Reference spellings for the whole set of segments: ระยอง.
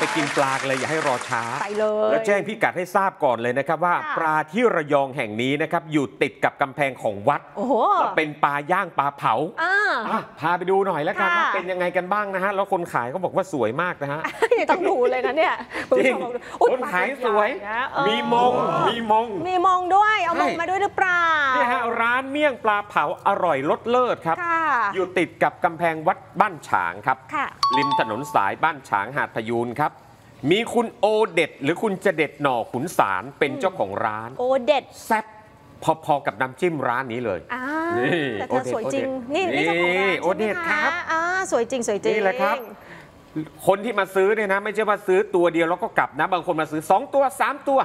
ไปกินปลาเลยอย่าให้รอช้าไปเลยแล้วแจ้งพิกัดให้ทราบก่อนเลยนะครับว่าปลาที่ระยองแห่งนี้นะครับอยู่ติดกับกำแพงของวัดแล้วเป็นปลาย่างปลาเผาพาไปดูหน่อยแล้วกันว่าเป็นยังไงกันบ้างนะฮะแล้วคนขายเขาบอกว่าสวยมากนะฮะต้องดูเลยนะเนี่ยจริงคนขายสวยมีมงด้วยเอามงมาด้วยหรือเปล่านี่ฮะร้านเมี่ยงปลาเผาอร่อยรสเลิศครับอยู่ติดกับกำแพงวัดบ้านฉางครับริมถนนสายบ้านฉางหาดพยูนครับมีคุณโอเด็ดหรือคุณจะเด็ดหน่อขุนสารเป็นเจ้าของร้านโอเด็ดแซ่บพอๆกับน้ำจิ้มร้านนี้เลยนี่แต่เธอสวยจริงนี่เจ้าของร้านโอเด็ดครับสวยจริงนี่แหละครับคนที่มาซื้อเนี่ยนะไม่ใช่ว่าซื้อตัวเดียวแล้วก็กลับนะบางคนมาซื้อ2ตัว3ตัว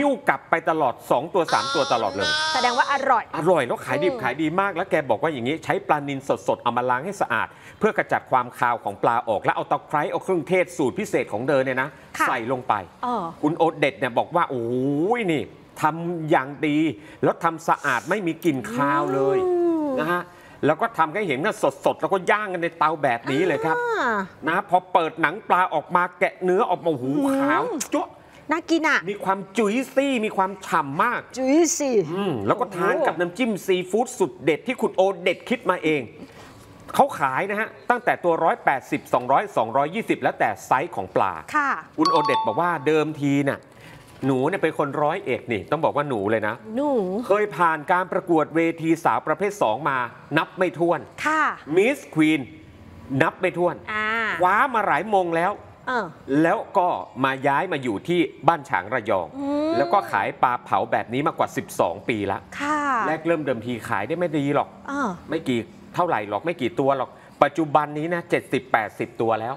ยิ้วกลับไปตลอด2ตัว3ตัวตลอดเลยแสดงว่าอร่อยแล้วขายดิบขายดีมากแล้วแกบอกว่าอย่างนี้ใช้ปลานิลสดๆเอามาล้างให้สะอาดเพื่อกระจัดความคาวของปลาออกแล้วเอาตะไคร้เอาเครื่องเทศสูตรพิเศษของเธอเนี่ยนะใส่ลงไปคุณโอเด็ดเนี่ยบอกว่าโอ้ยนี่ทำอย่างดีแล้วทำสะอาดไม่มีกลิ่นคาวเลยนะฮะแล้วก็ทำให้เห็นกันสดๆแล้วก็ย่างกันในเตาแบบนี้เลยครับนะพอเปิดหนังปลาออกมาแกะเนื้อออกมาหูขาวจ๊ะน่ากินอ่ะมีความจุยซี่มีความฉ่ำมากจุยซี่แล้วก็ทานกับน้ำจิ้มซีฟู้ดสุดเด็ดที่คุณโอเด็ดคิดมาเองเขาขายนะฮะตั้งแต่ตัว180 200 220แล้วแต่ไซส์ของปลาคุณโอเด็ดบอกว่าเดิมทีน่ะหนูเนี่ยเป็นคนร้อยเอ็ดนี่ต้องบอกว่าหนูเลยนะหนูเคยผ่านการประกวดเวทีสาวประเภท2มานับไม่ถ้วนค่ะมิสควีนนับไม่ถ้วนคว้ามาหลายมงแล้วแล้วก็มาย้ายมาอยู่ที่บ้านฉางระยองแล้วก็ขายปลาเผาแบบนี้มากว่า12ปีละค่ะแรกเริ่มเดิมทีขายได้ไม่ดีหรอกไม่กี่เท่าไหร่หรอกไม่กี่ตัวหรอกปัจจุบันนี้นะ70-80ตัวแล้ว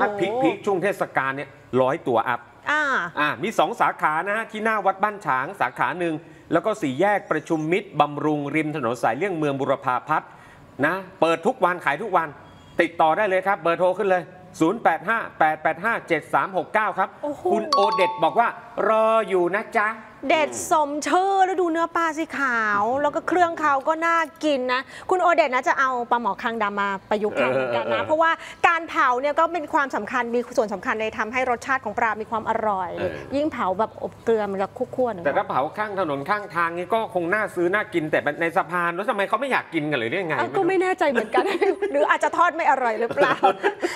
ถ้าพลิกช่วงเทศกาลเนี่ย100 ตัวอัพมี2สาขานะฮะที่หน้าวัดบ้านฉางสาขาหนึ่งแล้วก็4 แยกประชุมมิตรบำรุงริมถนนสายเลี่ยงเมืองบุรพาพัฒน์นะเปิดทุกวันขายทุกวันติดต่อได้เลยครับเบอร์โทรขึ้นเลย085-885-7369ครับคุณโอเด็ดบอกว่ารออยู่นะจ๊ะเด็ดสมชื่อแล้วดูเนื้อปลาสีขาวแล้วก็เครื่องเขาก็น่ากินนะคุณโอเด็ดนะจะเอาปลาหมอคางดำมาประยุกต์ทำกันนะเพราะว่าการเผาเนี่ยก็เป็นความสำคัญมีส่วนสำคัญในทำให้รสชาติของปลามีความอร่อยยิ่งเผาแบบอบเกลือมันจะคุกคั่วแต่ถ้าเผาข้างถนนข้างทางนี่ก็คงน่าซื้อน่ากินแต่ในสะพานแล้วทำไมเขาไม่อยากกินกันหรือยังไงก็ไม่แน่ใจเหมือนกันหรืออาจจะทอดไม่อร่อยหรือเปล่า